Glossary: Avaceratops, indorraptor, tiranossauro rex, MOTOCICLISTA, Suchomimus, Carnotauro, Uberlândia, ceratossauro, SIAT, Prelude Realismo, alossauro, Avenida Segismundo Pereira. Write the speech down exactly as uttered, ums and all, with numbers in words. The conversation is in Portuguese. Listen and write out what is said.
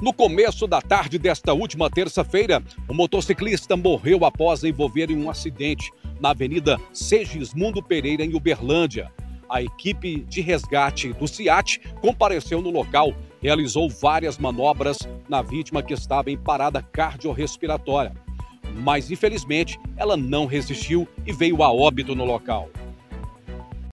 No começo da tarde desta última terça-feira, um motociclista morreu após se envolver em um acidente na Avenida Segismundo Pereira, em Uberlândia. A equipe de resgate do SIAT compareceu no local, realizou várias manobras na vítima, que estava em parada cardiorrespiratória. Mas, infelizmente, ela não resistiu e veio a óbito no local.